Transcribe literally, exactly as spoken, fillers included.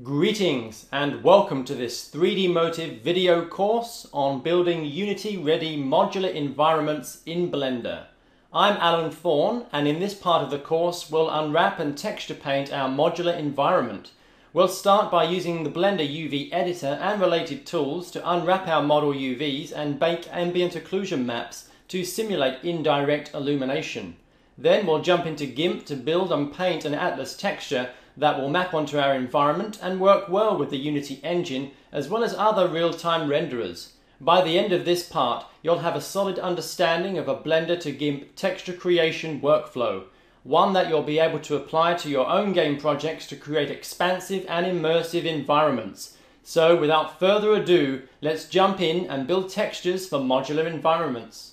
Greetings and welcome to this three D Motive video course on building Unity-ready modular environments in Blender. I'm Alan Thorn, and in this part of the course we'll unwrap and texture paint our modular environment. We'll start by using the Blender U V editor and related tools to unwrap our model U Vs and bake ambient occlusion maps to simulate indirect illumination. Then we'll jump into GIMP to build and paint an Atlas texture that will map onto our environment and work well with the Unity engine as well as other real-time renderers. By the end of this part, you'll have a solid understanding of a Blender to GIMP texture creation workflow, one that you'll be able to apply to your own game projects to create expansive and immersive environments. So without further ado, let's jump in and build textures for modular environments.